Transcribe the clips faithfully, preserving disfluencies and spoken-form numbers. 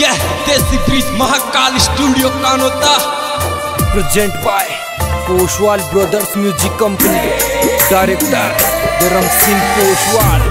यह देसी bridge Mahakal studio Kanota present by Poswal brothers music company, director धर्म Singh Poswal.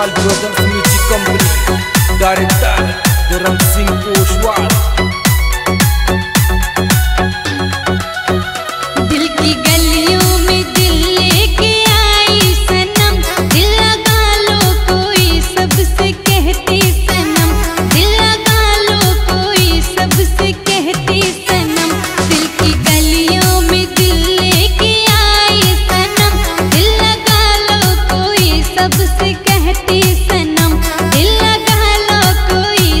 Poswal brothers music company, director धर्म सिंह पोसवाल। दिल की गलियों में दिल लेके आई सनम, दिल लगा लो कोई सबसे कहती सनम, दिल लगा लो कोई सबसे कहती सनम। दिल की गलियों में दिल लेके आई सनम, दिल लगा लो कोई सबसे कहती सनम, दिल लगा लो कोई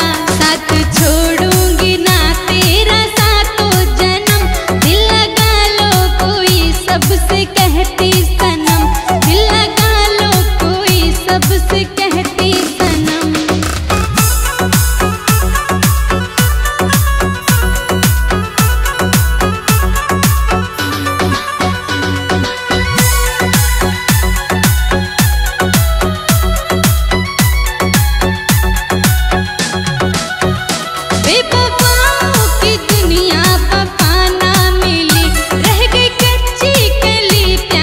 सबसे कहती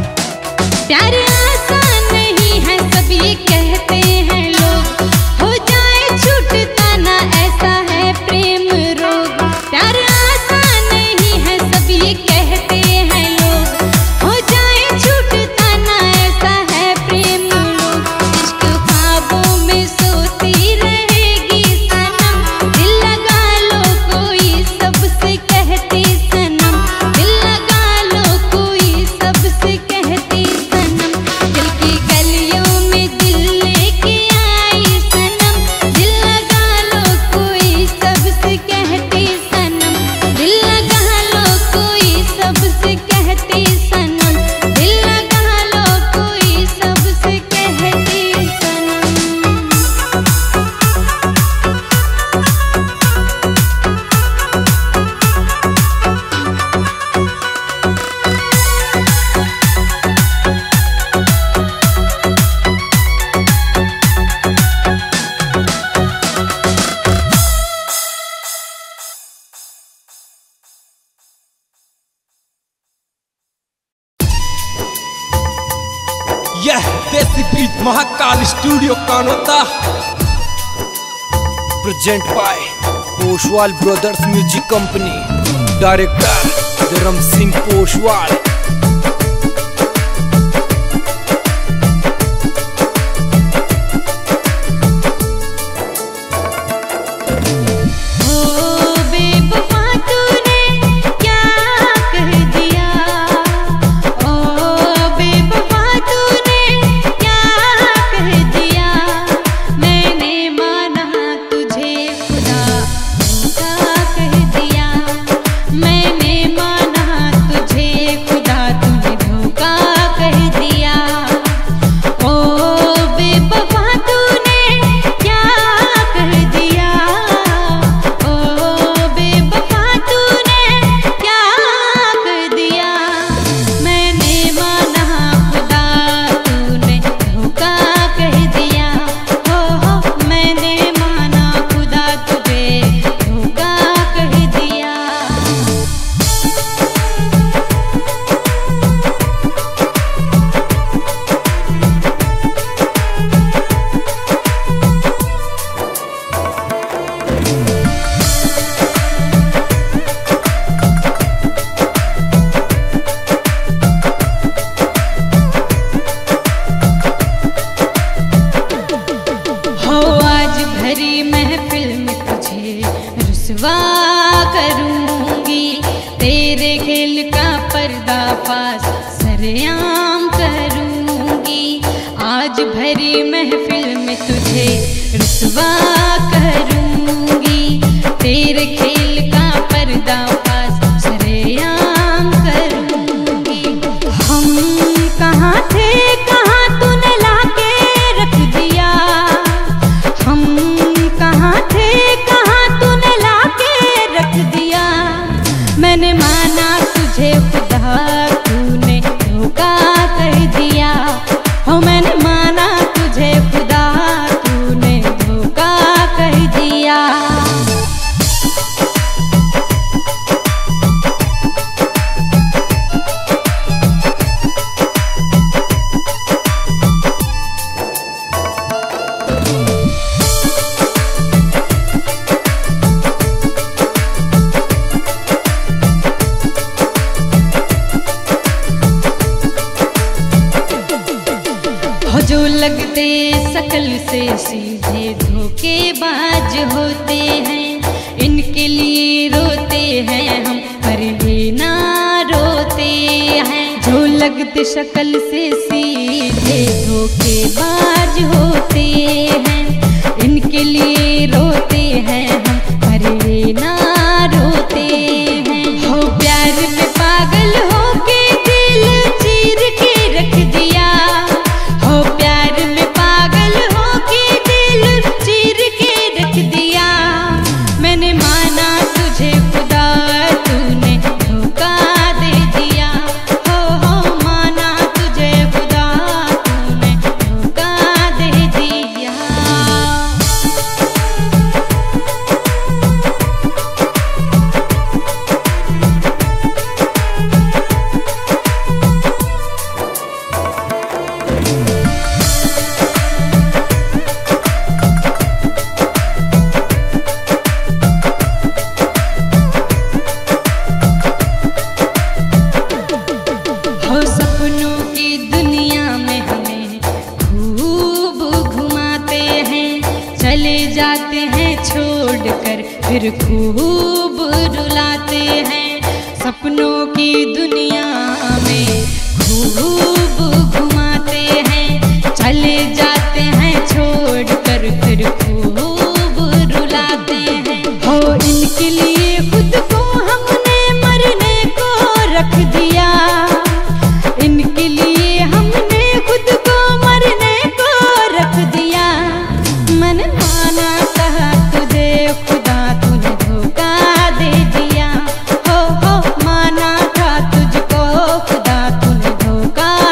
सनम। प्यार आसान नहीं है, सब ये कहते हैं लोग, हो जाए छूटता ना ऐसा है प्रेम रोग। प्यार आसान नहीं है, सब ये कहते हैं लोग, हो जाए छूटता ना ऐसा है प्रेम रोग। इश्क ख्वाबों में सोती रहेगी सनम, दिल लगा लो कोई सबसे कहती सनम, दिल लगा लो कोई सबसे कहती। यह देसी बीच Mahakal studio Kanota present by Poswal brothers music company, director धर्म सिंह पोसवाल। मैंने माना तुझे खुदा। पास सरेआम करूंगी, आज भरी महफिल में तुझे रुसवा करूंगी, तेरे खेल का पर्दा पास सरेआम करूंगी। हम कहाँ थे कहाँ तूने लाके रख दिया, हम कहाँ थे कहाँ तूने लाके रख दिया। मैंने माना तुझे खुदा तूने धोखा कर दिया, हो मैंने माना तुझे खुदा तूने धोखा कर दिया। जो लगते सकल से सीधे धोखेबाज होते हैं, इनके लिए रोते हैं हम पर भी ना रोते हैं। जो लगते शकल से सीधे धोखेबाज होते हैं, इनके लिए रोते हैं हम पर भी ना रोते हैं। हो प्यार में पागल होके दिल चीर के रख दिया, चले जाते हैं छोड़कर फिर खूब रुलाते हैं। सपनों की दुनिया में खूब घुमाते हैं, चले जाते हैं छोड़कर फिर खूब रुलाते हैं। हो इनके लिए खुद को हमने मरने को रख दिया, इनके लिए हमने खुद को मरने को रख दिया। मैंने माना कहा तुझे खुदा तूने धोखा दे दिया, हो हो माना था तुझको खुदा तूने धोखा।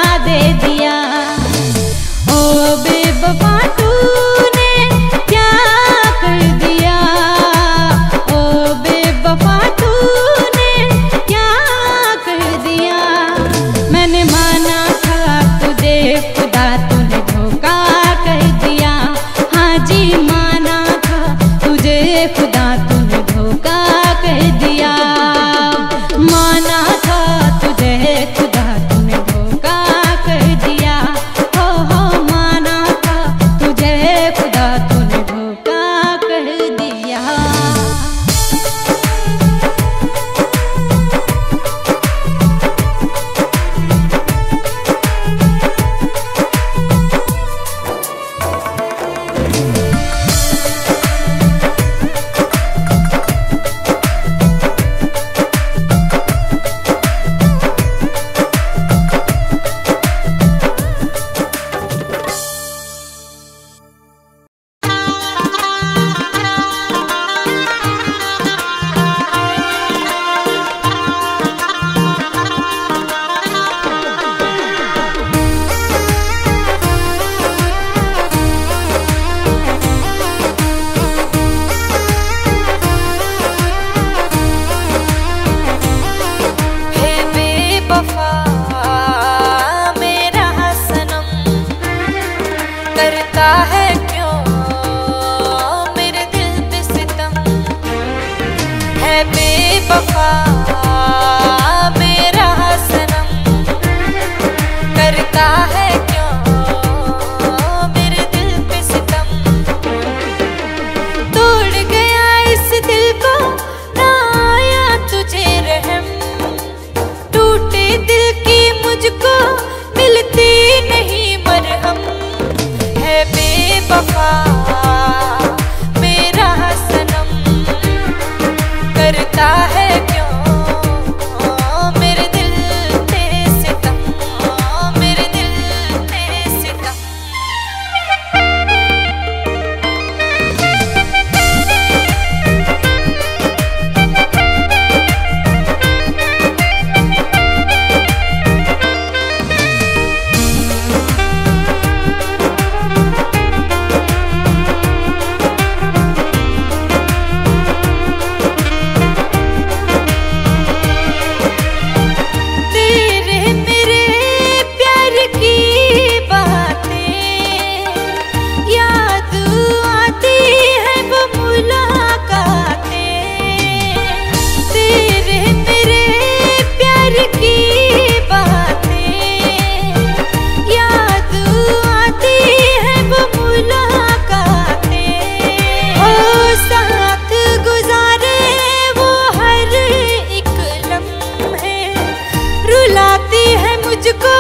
मुझको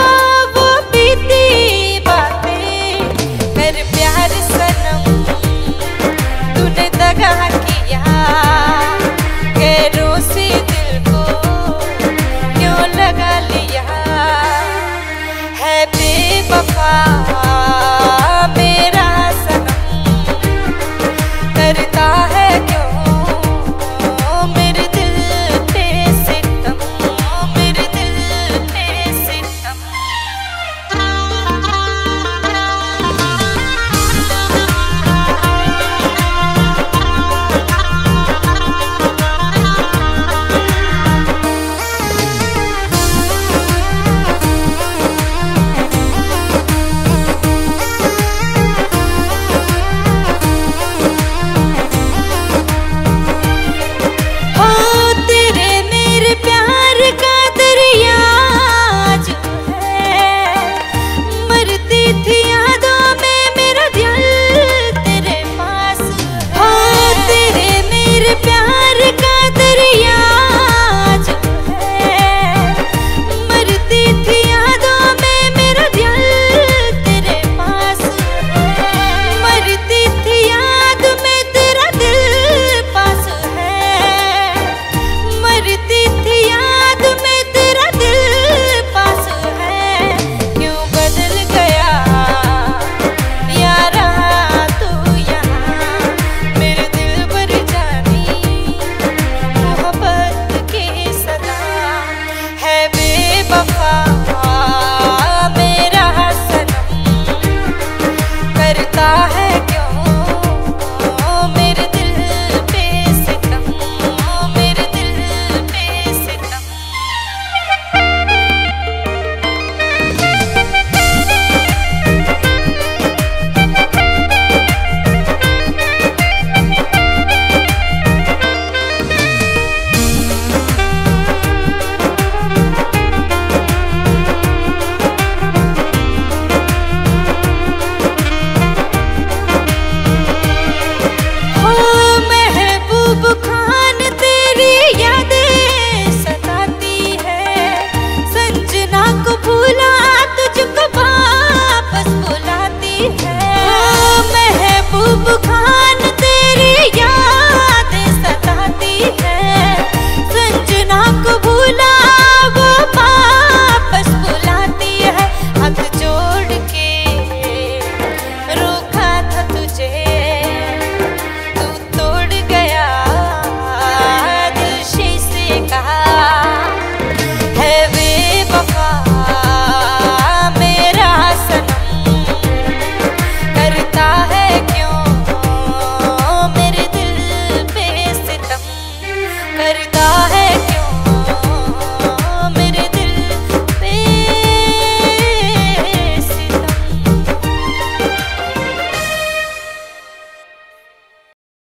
वो बीती बातें मेरे प्यार सनम तूने दगा किया गैरों से दिल को क्यों लगा लिया है बेवफा।